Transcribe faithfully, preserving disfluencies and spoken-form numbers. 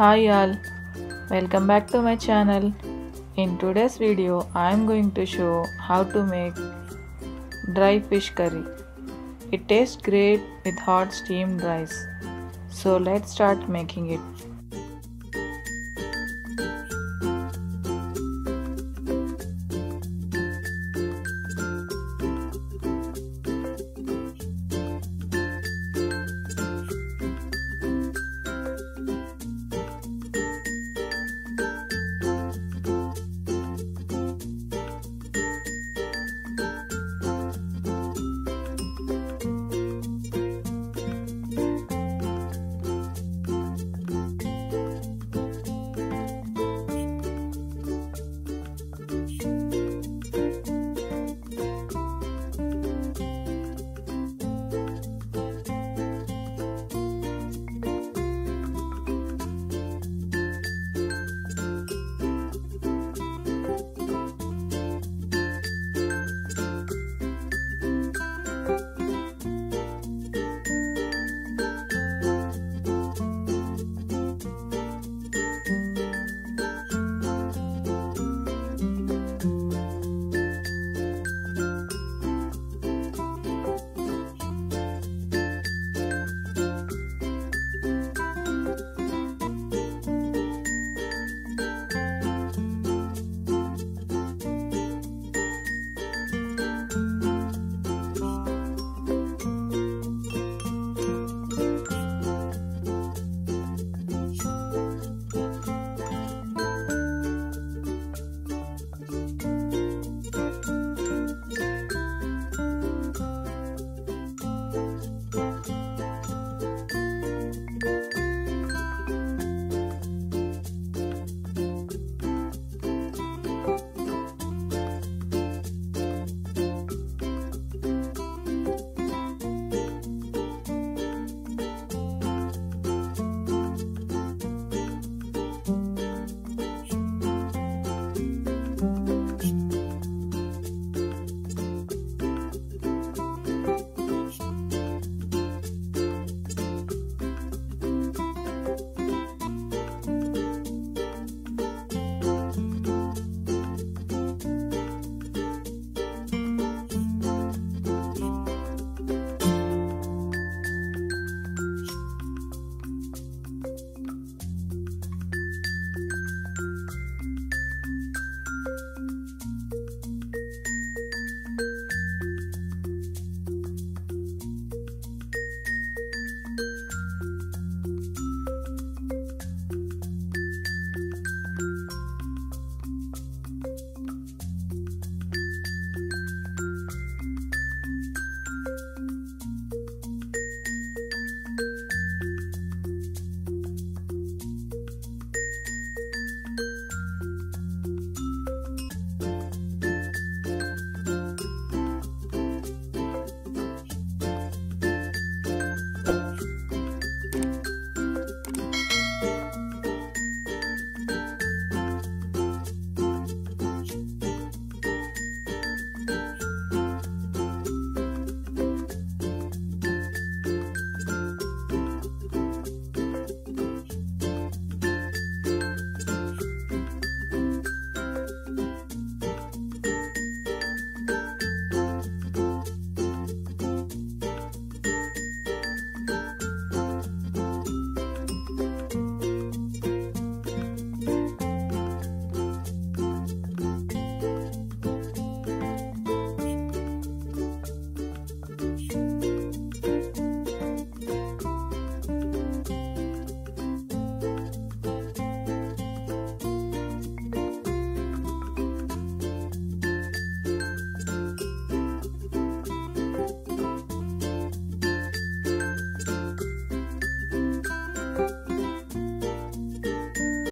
Hi all, welcome back to my channel. In today's video I am going to show how to make dry fish curry. It tastes great with hot steamed rice. So let's start making it.